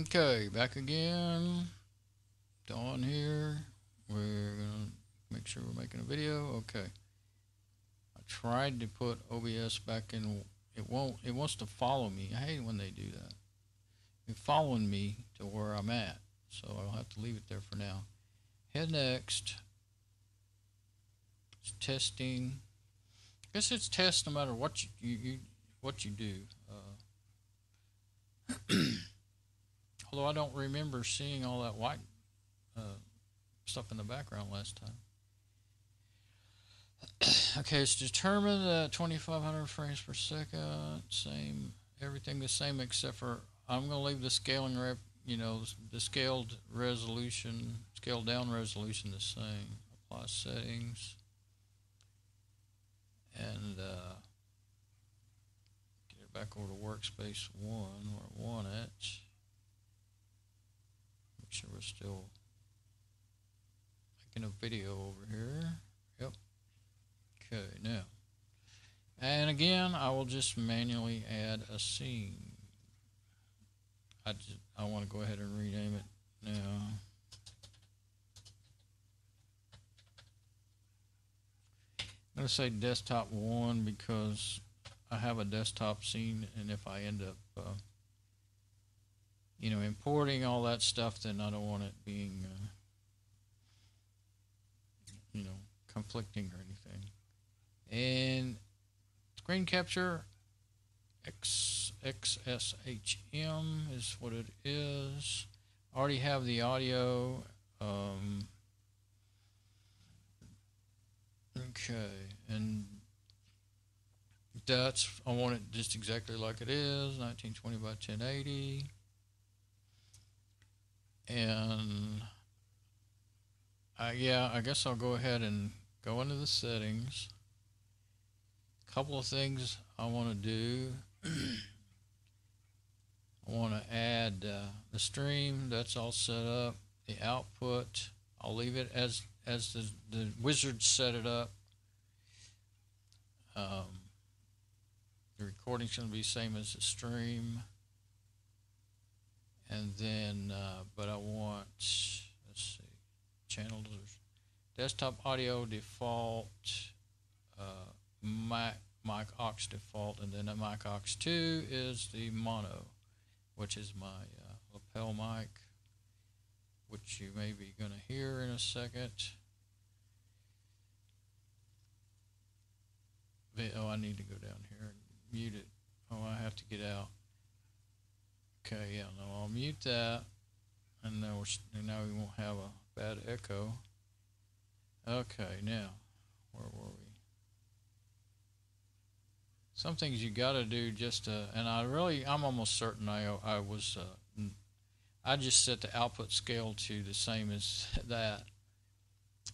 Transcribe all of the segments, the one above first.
Okay, back again. Dawn here. We're gonna make sure we're making a video. Okay. I tried to put OBS back in. It wants to follow me. I hate when they do that. It's following me to where I'm at, so I'll have to leave it there for now. Head next. It's testing. I guess it's test no matter what you do. Although I don't remember seeing all that white stuff in the background last time. Okay, it's determined that 2,500 frames per second, same, everything the same except for, I'm going to leave the scaling rep, you know, the scaled resolution, scaled down resolution the same. Apply settings. And get it back over to workspace one where I want it. Make sure we're still making a video over here. Yep. Okay, now. And again, I will just manually add a scene. I want to go ahead and rename it now. I'm going to say desktop 1 because I have a desktop scene, and if I end up you know, importing all that stuff, then I don't want it being you know, conflicting or anything. And screen capture XSHM is what it is. I already have the audio. Okay, and that's, I want it just exactly like it is, 1920 by 1080. And yeah, I guess I'll go ahead and go into the settings. A couple of things I want to do. I want to add the stream. That's all set up. The output, I'll leave it as the wizard set it up. The recording's going to be same as the stream. And then, but I want, let's see, channels, desktop audio default, mic aux default, and then a mic aux 2 is the mono, which is my lapel mic, which you may be going to hear in a second. Oh, I need to go down here and mute it. Oh, I have to get out. Okay, yeah, no, I'll mute that, and now we won't have a bad echo. Okay, now, where were we? Some things you got to do just to, and I'm almost certain I was, I just set the output scale to the same as that.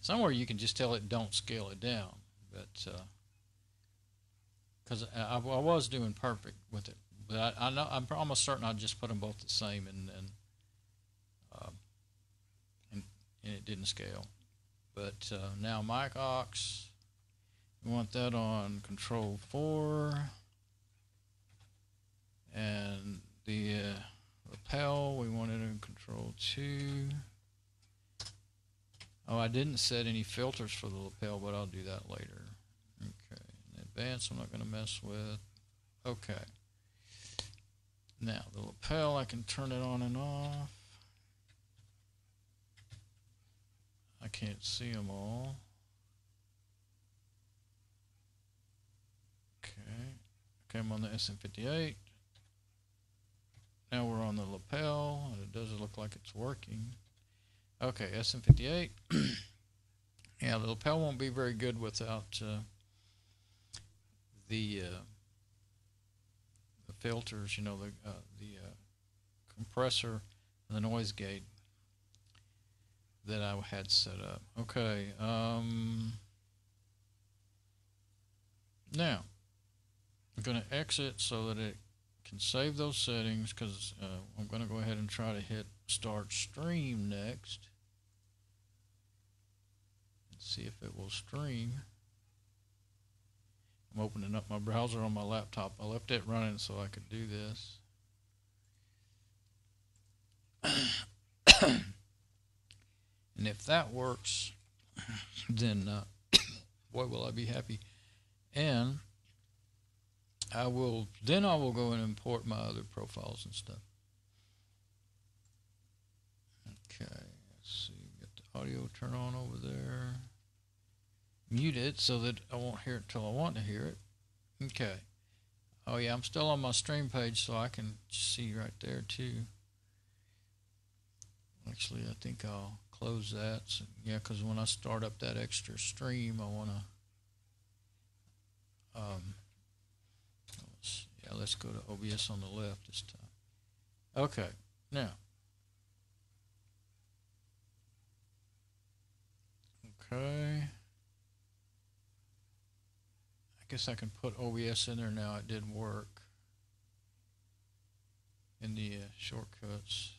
Somewhere you can just tell it don't scale it down, but, because I was doing perfect with it, but I know, I'm almost certain I just put them both the same and it didn't scale. But now mic aux. We want that on control 4, and the lapel, we want it on control 2. Oh, I didn't set any filters for the lapel, but I'll do that later. Okay, and advanced I'm not going to mess with. Okay, now the lapel, I can turn it on and off. I can't see them all. I'm on the SM58. Now we're on the lapel, and it doesn't look like it's working. Okay, SM58. Yeah, the lapel won't be very good without the filters, you know, the compressor and the noise gate that I had set up. Okay, now I'm going to exit so that it can save those settings, because I'm going to go ahead and try to hit start stream next and see if it will stream. I'm opening up my browser on my laptop. I left it running so I could do this. And if that works, then boy, will I be happy. And I will, then I will go and import my other profiles and stuff. Okay, let's see, get the audio turned on over there. Mute it so that I won't hear it till I want to hear it. Okay. Oh yeah, I'm still on my stream page, so I can see right there too. Actually, I think I'll close that. So, yeah, because when I start up that extra stream, I want to... yeah, let's go to OBS on the left this time. Okay, now. Okay. I guess I can put OBS in there now. It did work in the shortcuts.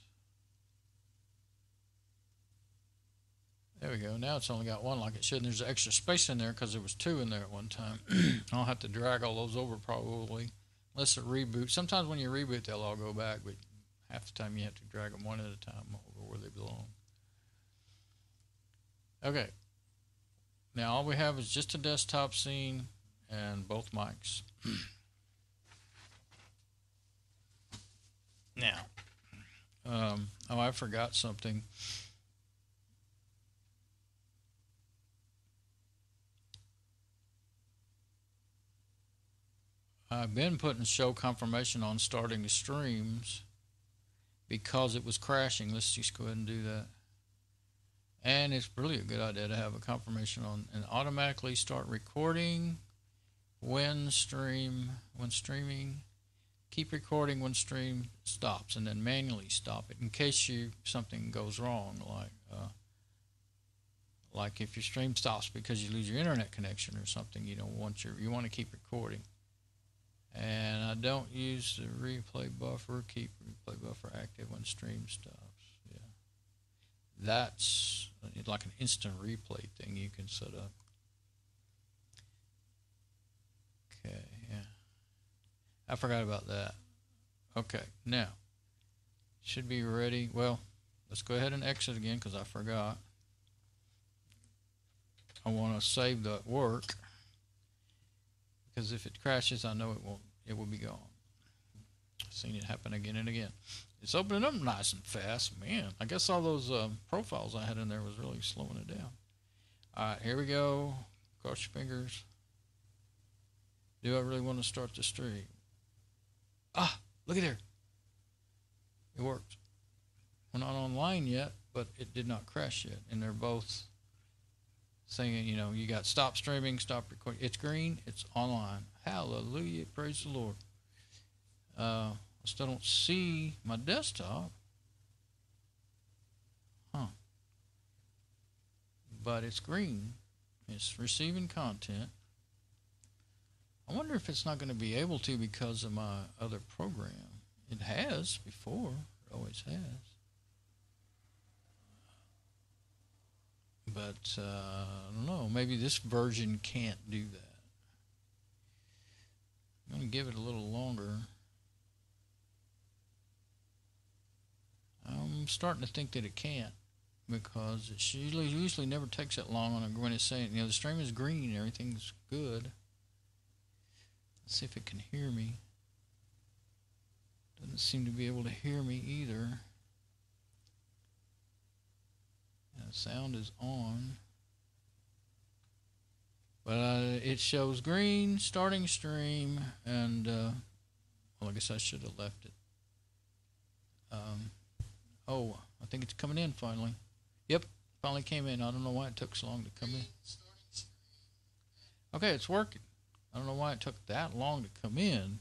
There we go. Now it's only got one like it should. And there's an extra space in there because there was two in there at one time. I'll have to drag all those over probably, unless it reboots. Sometimes when you reboot, they'll all go back, but half the time you have to drag them one at a time over where they belong. Okay. Now all we have is just a desktop scene and both mics. Now, oh, I forgot something. I've been putting show confirmation on starting the streams because it was crashing. Let's just go ahead and do that. And it's really a good idea to have a confirmation on and automatically start recording when streaming. Keep recording when stream stops, and then manually stop it in case something goes wrong, like if your stream stops because you lose your internet connection or something. You don't want you want to keep recording. And I don't use the replay buffer. Keep replay buffer active when stream stops. Yeah, that's like an instant replay thing you can set up. Okay, yeah, I forgot about that. Okay, now should be ready. Well, let's go ahead and exit again because I forgot. I want to save the work because if it crashes, I know it won't. It will be gone. I've seen it happen again and again. It's opening up nice and fast, man. I guess all those profiles I had in there was really slowing it down. All right, here we go. Cross your fingers. Do I really want to start the stream? Ah, look at there. It worked. We're not online yet, but it did not crash yet. And they're both saying, you know, you got stop streaming, stop recording. It's green. It's online. Hallelujah. Praise the Lord. I still don't see my desktop. Huh. But it's green. It's receiving content. I wonder if it's not going to be able to because of my other program. It has before. It always has. But I don't know. Maybe this version can't do that. I'm going to give it a little longer. I'm starting to think that it can't because it usually never takes that long when it's saying, you know, the stream is green and everything's good. Let's see if it can hear me. Doesn't seem to be able to hear me either. And the sound is on. But it shows green, starting stream, and well, I guess I should have left it. Oh, I think it's coming in finally. Yep, finally came in. I don't know why it took so long to come in. Okay, it's working. I don't know why it took that long to come in.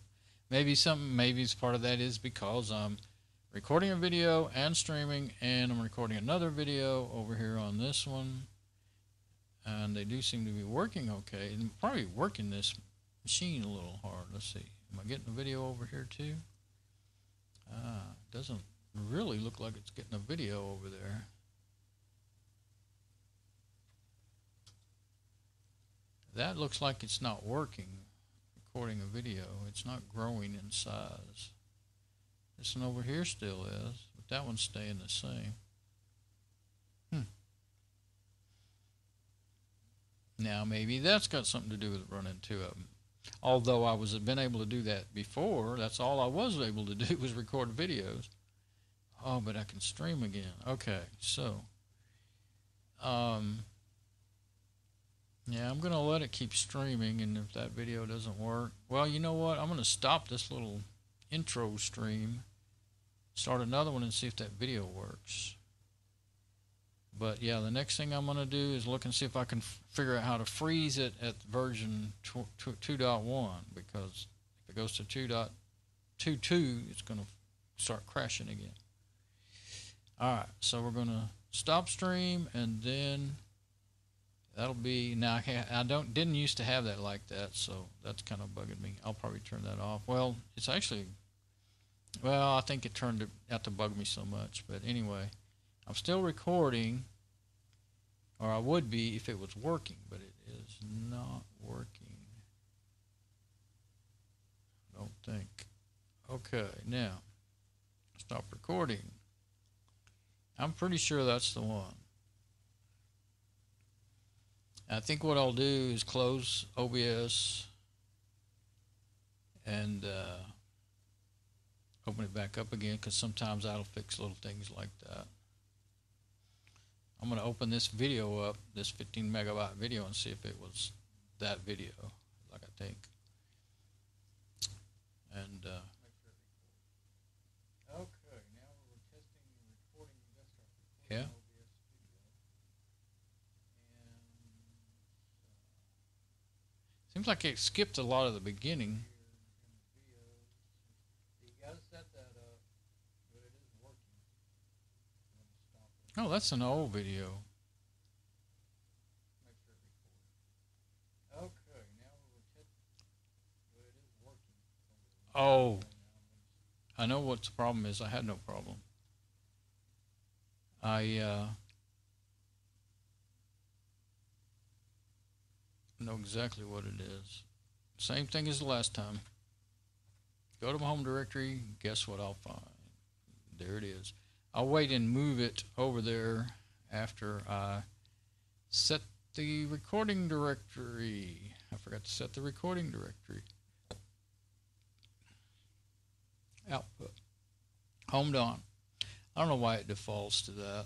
Maybe it's part of that is because I'm recording a video and streaming, and I'm recording another video over here on this one. And they do seem to be working okay. And probably working this machine a little hard. Let's see. Am I getting a video over here too? Doesn't really look like it's getting a video over there. That looks like it's not working, recording a video. It's not growing in size. This one over here still is, but that one's staying the same. Now maybe that's got something to do with running two of them. Although I was been able to do that before, that's all I was able to do was record videos. Oh, but I can stream again. Okay, so yeah, I'm gonna let it keep streaming, and if that video doesn't work, well, you know what? I'm gonna stop this little intro stream, start another one, and see if that video works. But yeah, the next thing I'm going to do is look and see if I can figure out how to freeze it at version 2.1, because if it goes to 2.22, it's going to start crashing again. All right, so we're going to stop stream, and then that'll be, now I didn't used to have that like that, so that's kind of bugging me. I'll probably turn that off. Well, it's actually, well, I think it turned out to bug me so much, but anyway. I'm still recording, or I would be if it was working, but it is not working. I don't think. Okay, now, stop recording. I'm pretty sure that's the one. I think what I'll do is close OBS and open it back up again, because sometimes that'll fix little things like that. I'm going to open this video up, this 15 megabyte video, and see if it was that video, like I think. And okay, now we're testing and recording the desktop. Yeah. OBS Studio. And seems like it skipped a lot of the beginning. You got to set that up, but it isn't working. Oh, that's an old video. Make sure it records. Okay, now we're testing, but it is working. Oh, I know what the problem is. I had no problem. I know exactly what it is. Same thing as the last time. Go to my home directory. Guess what I'll find? There it is. I'll wait and move it over there after I set the recording directory. I forgot to set the recording directory. Output. Homed on. I don't know why it defaults to that.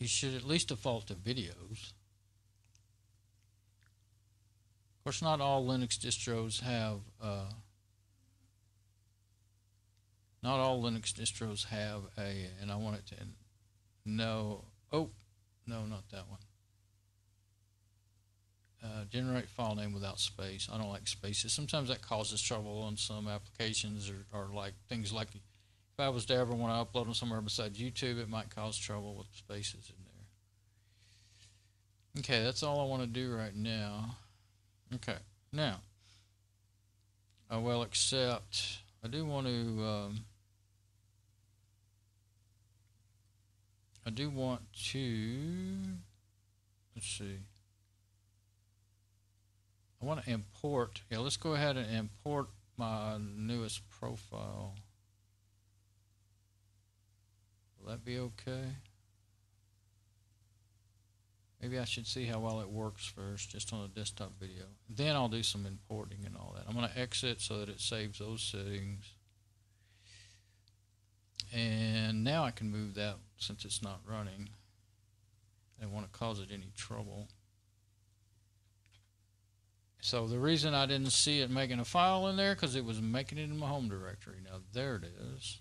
You should at least default to videos. Of course, not all Linux distros have... Not all Linux distros have a, and I want it to, no, oh, no, not that one. Generate file name without space. I don't like spaces. Sometimes that causes trouble on some applications, or like things like, if I was to ever want to upload them somewhere besides YouTube, it might cause trouble with spaces in there. Okay, that's all I want to do right now. Okay, now, I will accept. I do want to let's see, I want to import, yeah, let's go ahead and import my newest profile. Will that be okay? Maybe I should see how well it works first, just on a desktop video. Then I'll do some importing and all that. I'm going to exit so that it saves those settings. And now I can move that since it's not running. I don't want to cause it any trouble. So the reason I didn't see it making a file in there, because it was making it in my home directory. Now there it is.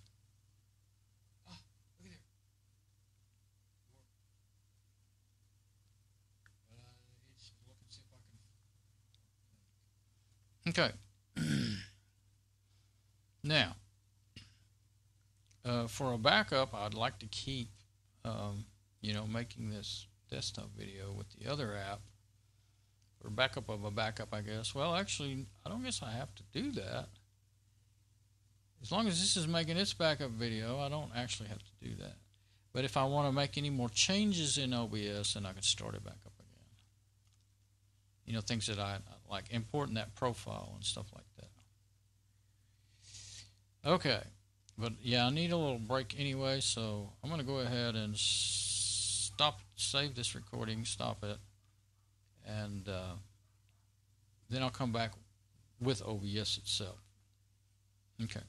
Okay, now, for a backup, I'd like to keep, you know, making this desktop video with the other app, or backup of a backup, I guess. Well, actually, I don't guess I have to do that. As long as this is making its backup video, I don't actually have to do that. But if I want to make any more changes in OBS, then I can start it back up. You know, things that I like, importing that profile and stuff like that. Okay, but yeah, I need a little break anyway, so I'm going to go ahead and stop, save this recording, stop it, and then I'll come back with OBS itself. Okay.